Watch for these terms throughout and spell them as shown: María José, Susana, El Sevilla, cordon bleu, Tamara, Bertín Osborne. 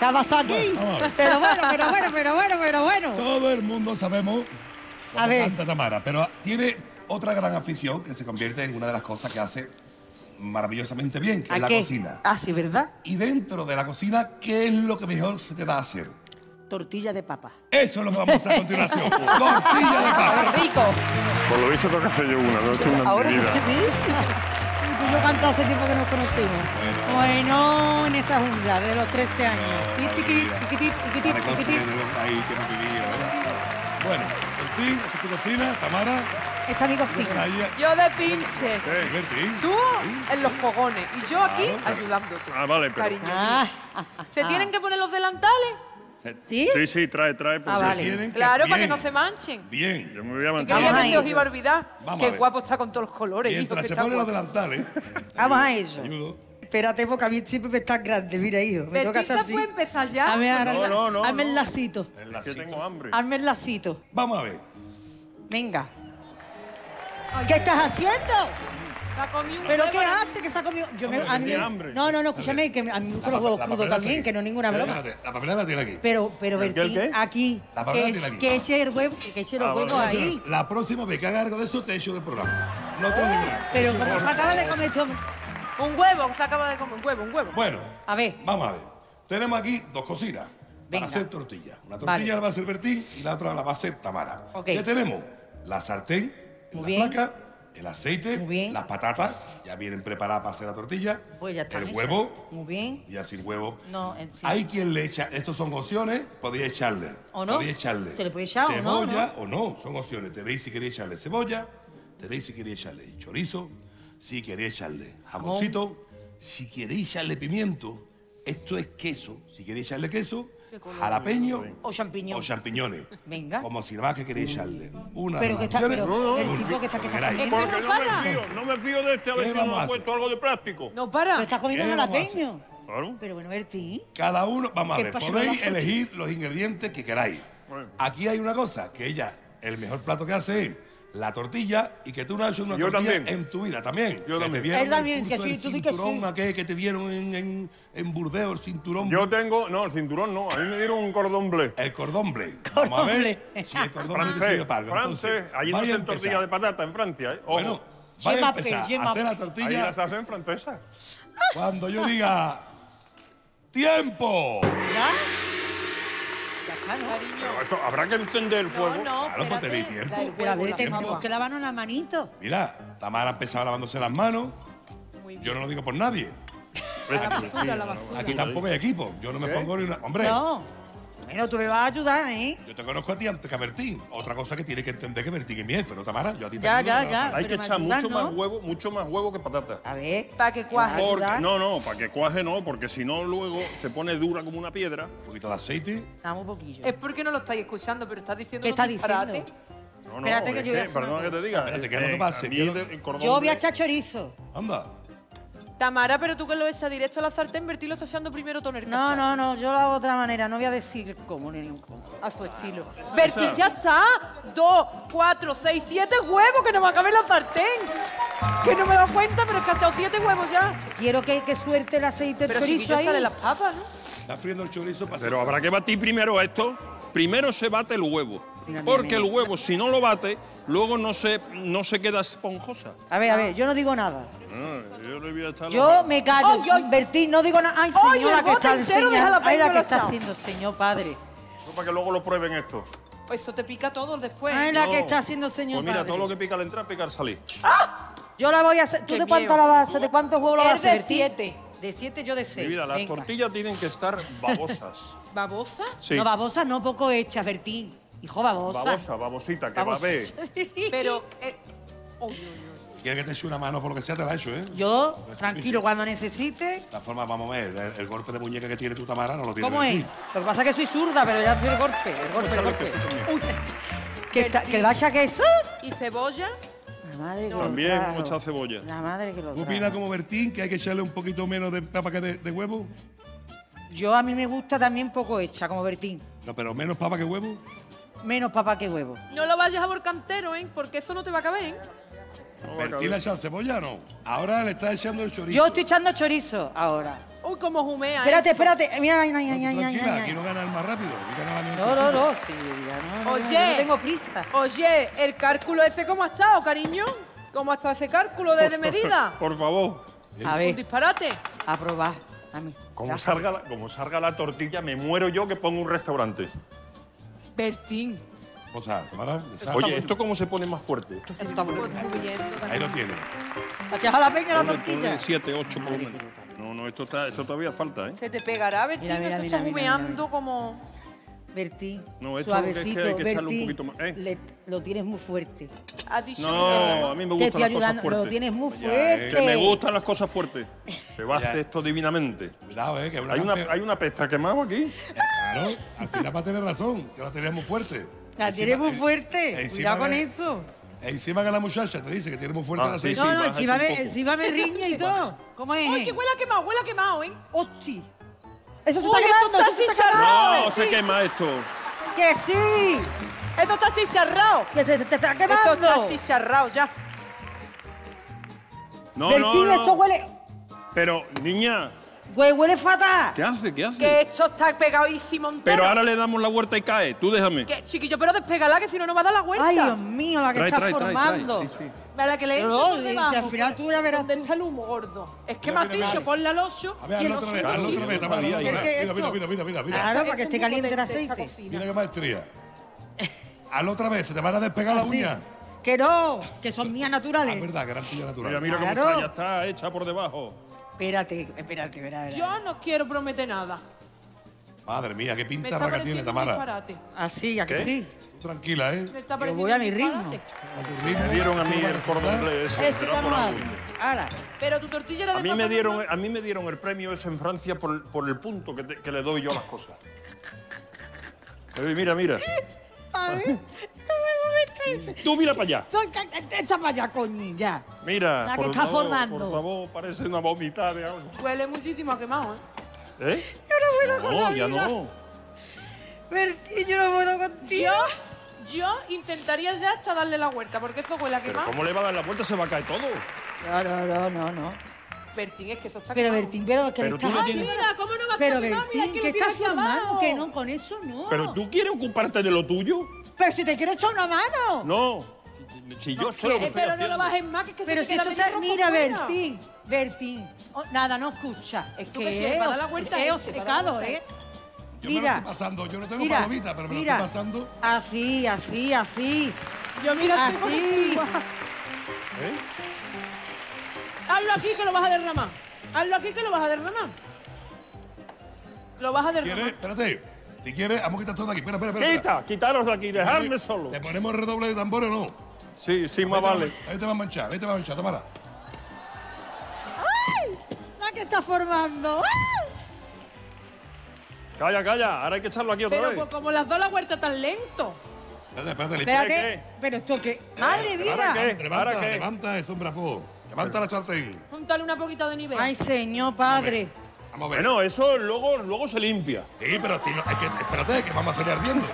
estabas aquí. Bueno, pero bueno. Todo el mundo sabemos cómo canta Tamara, pero tiene otra gran afición que se convierte en una de las cosas que hace maravillosamente bien, que es la cocina. Ah, sí, ¿verdad? Y dentro de la cocina, ¿qué es lo que mejor se te da a hacer? Tortilla de papa. Eso lo vamos a hacer a continuación. Tortilla de papa. Rico. Por lo visto toca hacer yo una, no he hecho una. Ahora que sí. Yo canto hace tiempo que nos conocimos. Bueno, en esa jungla, de los 13 años. Bueno, Bertín, ¿es tu cocina? Tamara. Esta es mi cocina. Yo de pinche. Bertín. Tú en los fogones y yo aquí ayudándote. Ah, vale, pero... ¿Se tienen que poner los delantales? ¿Sí? Sí, trae. Pues vale. Claro, para que no se manchen. Bien. Yo me voy a manchar. Que creía que se os iba a olvidar. Qué guapo está con todos los colores. Mientras se ponen los delantales. Vamos a ello. Espérate, porque a mí siempre me estás grande. Mira, hijo, me toca hacer así. ¿Puede empezar ya? No. Hazme el lacito. Yo tengo hambre. Hazme el lacito. Vamos a ver. Venga. ¿Qué estás haciendo? ¿Pero qué hace que se ha comido? No, escúchame, que a mí me gustan los huevos crudos también, que no es ninguna broma. La papelera la tiene aquí. Pero Bertín, aquí. La papelera la tiene aquí. Que eche el huevo, que eche los huevos ahí. La próxima vez que haga algo de eso, te echo del programa. No te digo. Pero como se acaba de comer esto... Un huevo, se acaba de comer un huevo. Bueno, a ver. Vamos a ver. Tenemos aquí dos cocinas para hacer tortillas. Una tortilla la va a hacer Bertín y la otra la va a hacer Tamara. ¿Qué tenemos? La sartén, la placa... El aceite, las patatas, ya vienen preparadas para hacer la tortilla. Pues ya está el huevo. Muy bien. Y así el huevo. No, en sí. Hay quien le echa, estos son opciones, podéis echarle. ¿O no? Podéis echarle. ¿Se le puede echar cebolla o no? Son opciones. Tenéis si queréis echarle cebolla, tenéis si queréis echarle chorizo, si queréis echarle jamoncito, si queréis echarle pimiento, esto es queso. Si queréis echarle queso, jalapeño o champiñones. Venga. Como si nada más que queréis echarle. Una de las opciones. Porque no me fío de este, a ver si no puesto algo de práctico. No, para. Pero estás comiendo jalapeño. Claro. Pero bueno, Bertín. Cada uno, vamos a ver, podéis elegir los ingredientes que queráis. Aquí hay una cosa, que ella, el mejor plato que hace es la tortilla y que tú no has hecho una tortilla en tu vida también. Yo también. Que te dieron en Burdeos el cinturón. Yo tengo... No, el cinturón no. A mí me dieron un cordon bleu. El cordon bleu. Vamos a ver si el cordon bleu te sirve para algo. Francés. Allí no hacen tortilla de patata en Francia. Bueno, vaya a empezar a hacer la tortilla. Allí las hacen francesas. Cuando yo diga... ¡Tiempo! Esto, habrá que encender el fuego. No, claro, tenéis tiempo. Pero a ver, tenemos que lavarnos las manitos. Mira, Tamara ha empezado lavándose las manos. Yo no lo digo por nadie. La basura. Aquí tampoco hay equipo. Yo no me pongo ni una... Hombre. No. Bueno, tú me vas a ayudar, ¿eh? Yo te conozco a ti antes que a Bertín. Otra cosa que tienes que entender que Bertín es mi jefe, ¿no, Tamara? Yo a ti te ayudo. Ya. Hay que echar mucho más huevo que patata. A ver. Para que cuaje. Para que cuaje no, porque si no luego se pone dura como una piedra. Un poquito de aceite. Dame un poquillo. Es porque no lo estáis escuchando, pero estás diciendo que disparate. No, espérate que yo voy a hacer perdona que te diga. Espérate, que no te pase. Yo voy a echar chorizo. Anda. Tamara, pero tú que lo echas directo a la sartén, Bertín lo está echando primero toner casado. No, yo lo hago de otra manera, no voy a decir cómo ni cómo. A su estilo. Bertín, ya está. 2, 4, 6, 7 huevos, que no me acabe en la sartén. Que no me da cuenta, pero es que ha echado 7 huevos ya. Quiero que suelte el aceite del chorizo ahí. Pero sale las papas, ¿no? Está friendo el chorizo. Pero habrá que batir primero esto. Primero se bate el huevo. Porque el huevo, si no lo bate, luego no se queda esponjosa. A ver, yo no digo nada. Yo me callo, Bertín, no digo nada. Ay, señora, que está enseñando. Ay, la que está haciendo, señor padre. Eso para que luego lo prueben esto. Eso te pica todo después. Ay, la que está haciendo, señor padre. Pues mira, todo lo que pica al entrar, pica al salir. ¡Ah! Yo la voy a hacer. ¿Tú de cuánto la vas a hacer? ¿De cuántos huevos la vas a hacer? Es de 7. De 7, yo de 6. Mira, las tortillas tienen que estar babosas. ¿Babosas? Sí. No, babosas no, poco hechas, Bertín. Hijo, babosa. Babosita, que babé. Pero... ¿Quieres que te eche una mano por lo que sea? Te la echo, ¿eh? Yo, tranquilo, cuando necesite. De todas formas, vamos a ver, el golpe de muñeca que tiene tu Tamara no lo tiene. ¿Cómo es? Lo que pasa es que soy zurda, pero ya soy el golpe. El golpe. ¿Que vaya queso? ¿Y cebolla? También mucha cebolla. La madre que lo trae. ¿Tú opinas como Bertín que hay que echarle un poquito menos de papa que de huevo? Yo, a mí me gusta también poco hecha, como Bertín. No, pero menos papa que huevo. Menos papa que huevo. No lo vayas a por cantero, ¿eh? Porque eso no te va a caber, ¿eh? Bertín le ha echado cebolla, ¿no? Ahora le está echando el chorizo. Yo estoy echando chorizo ahora. Uy, cómo jumea. Espérate, espérate. Mira, mira, mira, mira, mira. Quiero ganar más rápido. No, sí, ya no. Oye, no tengo prisa. Oye, ¿el cálculo ese cómo ha estado, cariño? ¿Cómo ha estado ese cálculo de medida? Por favor. A ver. Un disparate. A probar. A mí. Como salga la tortilla, me muero yo que pongo un restaurante. Bertín. O sea, Tamara, oye, ¿esto cómo se pone más fuerte? Esto está muy bien. Ahí lo tiene. ¿Achas a la peña la tortilla? 7, 8 por menos. No, no, esto, está, esto todavía falta, ¿eh? Se te pegará, Bertín, mira, mira, esto mira, está humeando como... Bertín, no, esto suavecito, hay que Bertín, echarle un poquito más. Lo tienes muy fuerte. No, a mí me gustan las cosas fuertes. Lo tienes muy fuerte. Que me gustan las cosas fuertes. Te baste esto divinamente. Cuidado, que hay una pesta quemada aquí. Claro, al final va a tener razón, que la tenemos muy fuerte. La tienes muy fuerte, cuidado con eso. Encima que la muchacha te dice que tiene muy fuerte la seis. No, no, encima me riña y todo. ¿Cómo es? Ay, que huele a quemado, ¿eh? ¡Hosti! ¡Eso se está quemando! ¡Esto está cerrado! ¡No, se quema esto! ¡Que sí! ¡Esto está así cerrado! ¡Que se te está quemando! ¡Esto está así cerrado ya! No, no, no. ¡Eso huele! Pero, niña... Huele fatal. ¿Qué hace? ¿Qué hace? Que esto está pegadísimo entero. Pero ahora le damos la vuelta y cae. Tú déjame. Que, chiquillo, pero despégala, que si no, no va a dar la vuelta. Ay, Dios mío, la que está formando. Sí. La que le entra por debajo. Al final tú la verás. ¿Dónde está el humo, gordo? Es que Matillo, ponle al ocho. A ver, al otro vez, al otro vez. Mira. Claro, para que esté caliente el aceite. Mira qué maestría. Al otra vez, se te van a despegar las uñas. Que no, que son mías naturales. Es verdad, que eran tuyas naturales. Mira cómo está, ya está hecha por debajo. Espérate. Yo no quiero prometer nada. Madre mía, qué pintarra que tiene Tamara. Disparate. Así, ¿a que sí? Tranquila, ¿eh? Yo voy a mi ritmo. Me dieron a mí el cordon bleu ese. Pero tu tortilla era de papel. A mí me dieron el premio ese en Francia por el punto que le doy yo a las cosas. Mira. A ver. Tú mira para allá. Echa para allá, coño, ya. Mira, la que está formando. Por favor, parece una vomitada de algo. Huele muchísimo a quemado, ¿eh? Yo no puedo con la vida. No. Bertín, yo no puedo contigo. Yo intentaría ya hasta darle la vuelta, porque esto huele a quemado. ¿Pero cómo le va a dar la vuelta? Se va a caer todo. No. Bertín, es que eso está quemado. Pero Bertín, pero es que está... Ay, mira, ¿cómo no va a estar quemado? Pero Bertín, que está formado, que no, con eso no. Pero tú quieres ocuparte de lo tuyo. Pero si te quiero echar una mano. No, si yo sé lo que estoy haciendo. Pero no lo bajes más, que pero si esto se... Mira, Bertín. Nada, no escucha. Es que he obcecado, ¿eh? Mira. Yo no tengo palomita, pero me lo estoy pasando. Así. Yo mira así. Hazlo aquí, que lo vas a derramar. Espérate. Si quieres, vamos a quitar todo de aquí. Espera. Quitaros de aquí, dejadme solo. ¿Te ponemos redoble de tambor o no? Sí, más vale. Ahí te va a manchar, Tamara. ¡Ay! La que está formando. ¡Ay! Calla. Ahora hay que echarlo aquí otra vez. Pero como las dos la vuelta tan lento. Espérate. ¿Pero esto qué? ¡Madre mía! Levanta el sombrafuego. Levanta la sartén. Júntale una poquita de nivel. ¡Ay, señor padre! Bueno, eso luego se limpia. Sí, pero si no, espérate, que vamos a hacer ardiendo.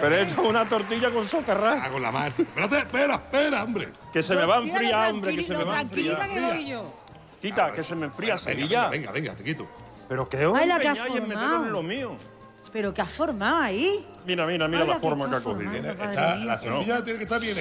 Pero esto es una tortilla con socarrá. Hago la más. Espera, hombre. Que se me va a enfriar, hombre, que se me va a enfriar. Tranquilita que voy yo. Quita, que se me enfría, Sevilla. Venga, te quito. Pero que os empeñáis en meterlo en lo mío. Pero que has formado ahí. Mira la forma que ha cogido. La Sevilla tiene que estar bien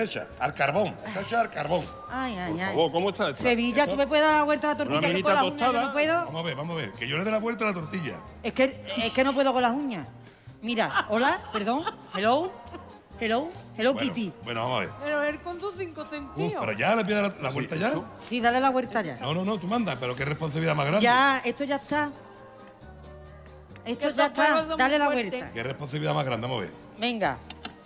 hecha. Al carbón, está hecha al carbón. Por favor, ¿cómo está esta? Sevilla, ¿tú me puedes dar la vuelta a la tortilla? Una minita tostada. No puedo. Vamos a ver, que yo le dé la vuelta a la tortilla. Es que no puedo con las uñas. Mira, hola, perdón, hello, Kitty. Bueno, vamos a ver. Pero a ver, con tus 5 sentidos. Pero ya le pides la vuelta ya. Sí, dale la vuelta ya. No, tú mandas, pero qué responsabilidad más grande. Ya, esto ya está. Esto ya está, dale la vuelta. Qué responsabilidad más grande, vamos a ver. Venga,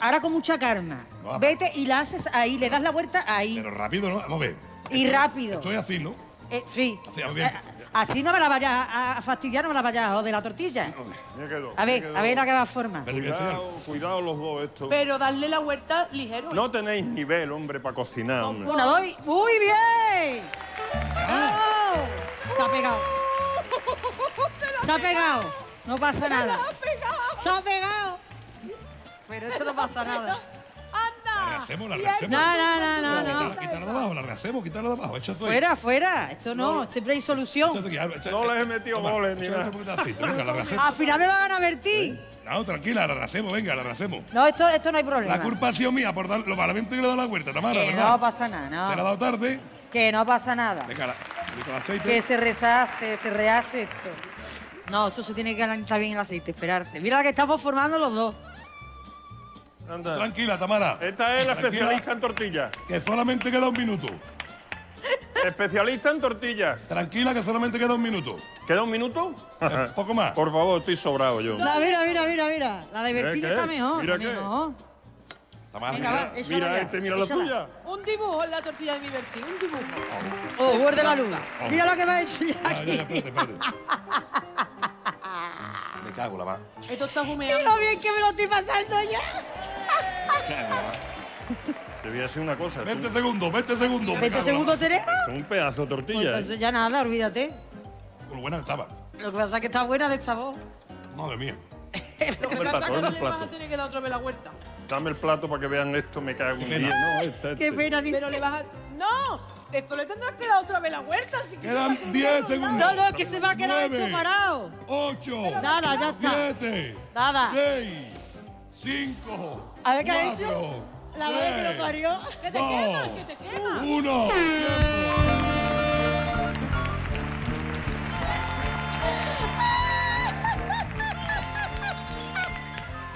ahora con mucha calma. Vete y la haces ahí, le das la vuelta ahí. Pero rápido, ¿no? Vamos a ver. Y rápido. Estoy así, ¿no? Sí. Así no me la vayas a fastidiar, no me la vayas a joder la tortilla. A ver a qué va forma. Cuidado los dos esto. Pero darle la vuelta ligero. No tenéis nivel, hombre, para cocinar, hombre. Una, dos y... ¡Muy bien! ¡Está pegado! ¡Está pegado! No pasa nada. ¡Se ha pegado! Pero esto no pasa nada. ¡Anda! rehacemos, la rehacemos. No. Quitarla de abajo, la rehacemos, quitarla de abajo. Fuera, fuera. Esto no, siempre hay solución. No les he metido goles ni nada. Al final me va a ganar Bertín. No, tranquila, la rehacemos, venga, la rehacemos. No, esto no hay problema. La culpa ha sido mía por dar los varamientos y le he dado la vuelta, Tamara, ¿verdad? No pasa nada, no. Se la ha dado tarde. Que no pasa nada. Venga, el aceite. Que se rehace esto. No, eso se tiene que calentar bien el aceite, esperarse. Mira la que estamos formando los dos. Anda. Tranquila, Tamara. Esta es la especialista en tortillas. Que solamente queda un minuto. Especialista en tortillas. Tranquila, que solamente queda un minuto. ¿Queda un minuto? Poco más. Por favor, estoy sobrado yo. No, mira. La de Bertín está mejor. Mira qué. Tamara, mira la tuya. Un dibujo en la tortilla de mi Bertín, un dibujo. Oh, guarde la luna. Mira lo que me ha hecho ya aquí. Espérate. Me cago la va. Esto está humeando. Mira lo bien que me lo estoy pasando ya. Te voy a decir una cosa. 20 segundos, 20 segundos. 20 segundos tenemos. Un pedazo de tortilla. Pues entonces ya nada, olvídate. Por buena estaba. Lo que pasa es que está buena de esta voz. Madre mía. Lo que pasa es que no le vas a tener que dar otra vez la vuelta. Dame el plato para que vean esto, me cago en día. No, qué pena, dice. Pero le vas a... ¡No! Esto le tendrás que dar otra vez la vuelta. Si quedan 10 segundos. No, no, es que se va a quedar esto parado. 8. Nada, ya está. 7. Nada. 6. 5. A ver qué ha hecho. La madre que lo parió. ¡Que te quema! ¡Que te quema! ¡Uno!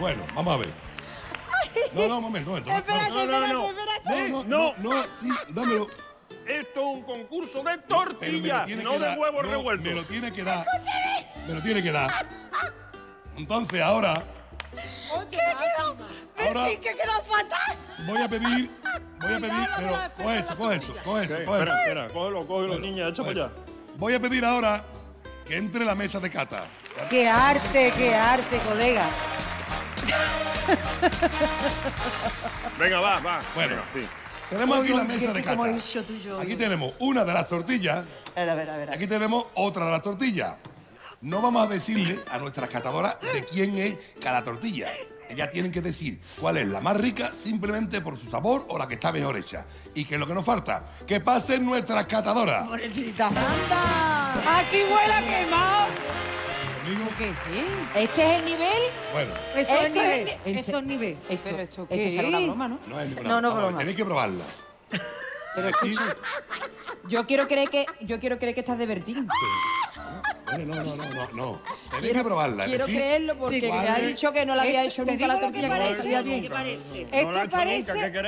Bueno, vamos a ver. No, un momento. Espérate. Sí, dámelo. Esto es un concurso de tortillas, no de huevos revueltos. Me lo tiene que dar. ¡Escúchame! Me lo tiene que dar. Entonces, ahora... ¿Qué quedó? Ahora, sí, que quedó fatal. Voy a pedir, pero coge eso. Espera, cógelo, niña, échame allá. Voy a pedir ahora que entre la mesa de cata. Qué arte, colega. Venga, va. Bueno, sí. Tenemos aquí la mesa de cata. Aquí tenemos una de las tortillas. A ver. Aquí tenemos otra de las tortillas. No vamos a decirle a nuestras catadoras de quién es cada tortilla. Ellas tienen que decir cuál es la más rica simplemente por su sabor o la que está mejor hecha. Y que es lo que nos falta, que pasen nuestras catadoras. ¡Pobrecita! ¡Anda! ¡Aquí huele a quemado! ¿Este es el nivel? Bueno. Eso es nivel. Esto será una broma, ¿no? No es ninguna broma. No, tenéis que probarla. Pero escucha, yo quiero creer que estás de Bertín. No. Tenéis que probarla. Quiero creerlo porque me ha dicho que no la había hecho nunca la tortilla.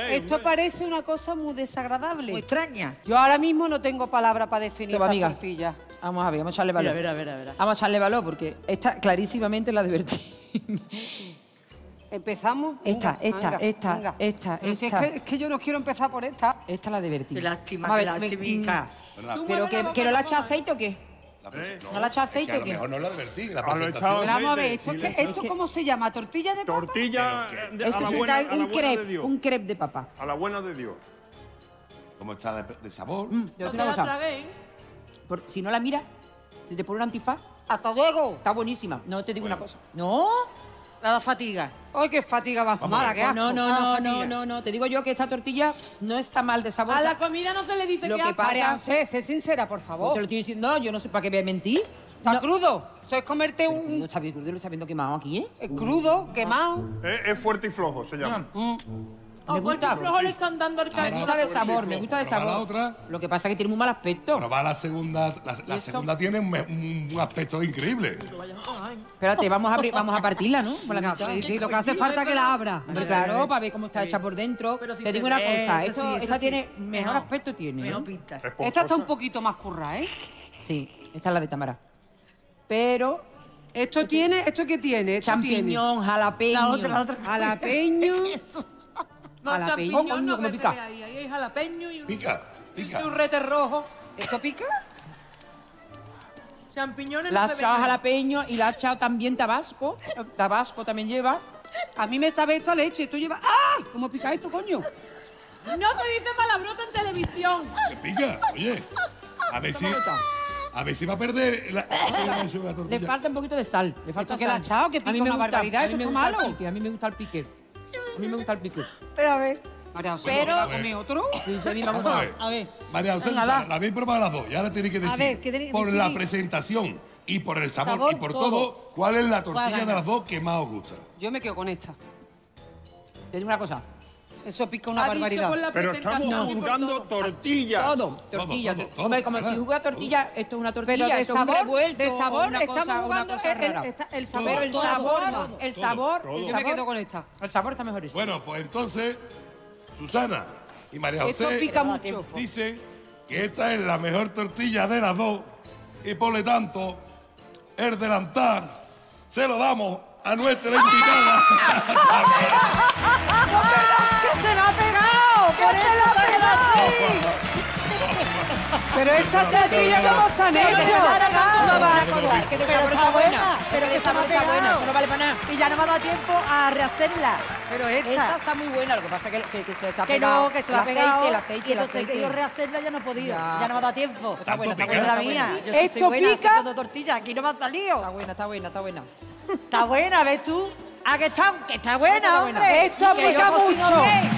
Esto parece una cosa muy desagradable. Muy extraña. Yo ahora mismo no tengo palabra para definir esta tortilla. Vamos a ver, vamos a echarle valor. Mira. Vamos a echarle valor porque esta clarísimamente la de Bertín. ¿Empezamos? Esta. Es que yo no quiero empezar por esta. Esta la de Bertín. Lástima. ¿Que no la echa aceite o qué? ¿No la echa aceite o qué? Mejor no la de Bertín. Vamos a ver, ¿esto cómo se llama? ¿Tortilla de papa? Tortilla de un crepe de papa. A la buena de Dios. ¿Cómo está de sabor? Yo te la tragué. Si no la miras, si te pone un antifaz. ¡Hasta luego! Está buenísima. No, te digo una cosa. ¿No? La da fatiga. ¡Ay, qué fatiga más mala! ¡Qué asco! No. Te digo yo que esta tortilla no está mal de sabor. A la comida no se le dice que asco. Sé sincera, por favor. Te lo estoy diciendo. No, yo no sé para qué voy a mentir. Está crudo. Eso es comerte un... No está bien crudo, lo está viendo quemado aquí, ¿eh? Es crudo, quemado. Es fuerte y flojo, se llama. Me gusta. Flojo le están dando al cariño. Me gusta de sabor, me gusta de sabor. La otra. Lo que pasa es que tiene muy mal aspecto. Pero va la segunda. La segunda tiene un aspecto increíble. Espérate, vamos a partirla, ¿no? Sí, lo que hace falta es que la abra. Pero claro, para ver cómo está hecha por dentro. Pero si te digo una cosa, esta tiene mejor aspecto, tiene. Esta está un poquito más curra, ¿eh? Sí, esta es la de Tamara. Pero... ¿Esto qué tiene? Champiñón, jalapeño. La otra. Jalapeño. Jalapeño. ¿Cómo pica? Ahí hay jalapeño y un... Pica. Y un rete rojo. ¿Esto pica? Champiñones. La ha echado jalapeño y la ha echado también tabasco. Tabasco también lleva. A mí me sabe esto a leche. Esto lleva... ¡Ah! ¿Cómo pica esto, coño? No te dice palabrota en televisión. ¿Qué pica? Oye. A ver si va a perder la tortilla. Le falta un poquito de sal. Le falta que la ha echado, que pica una barbaridad. Esto es malo. A mí me gusta el pique. Pero a ver. María José, pero... ¿Come otro? Sí, sí, misma, a ver. María José, la habéis probado las dos y ahora tenéis que decir, por la presentación y por el sabor y por todo, ¿cuál es la tortilla de las dos que más os gusta? Yo me quedo con esta. Te digo una cosa. Eso pica una barbaridad. Pero estamos jugando tortillas. Todo, tortillas. Como si juega tortilla, esto es una tortilla. Pero de sabor, estamos jugando el sabor. El sabor, yo me quedo con esta. El sabor está mejor. Bueno, pues entonces, Susana y María José dicen que esta es la mejor tortilla de las dos y por lo tanto, el delantar se lo damos a nuestra invitada. ¡Se lo ha pegado! ¡Por eso lo ha pegado ahí! Pero estas tortillas no se han hecho. No va a contar que de sabor está buena. Pero de sabor está buena, eso no vale para nada. Y ya no me ha dado tiempo a rehacerla. Pero esta está muy buena, lo que pasa es que se está pegando. Que no, que se la ha pegado. El aceite. Yo rehacerla ya no podía. Ya no me ha dado tiempo. Está buena, está buena. Esto pica. Aquí no me ha salido. Está buena, está buena, está buena. Está buena, ¿ves tú? Ah, que está buena, hombre. Esto pica mucho.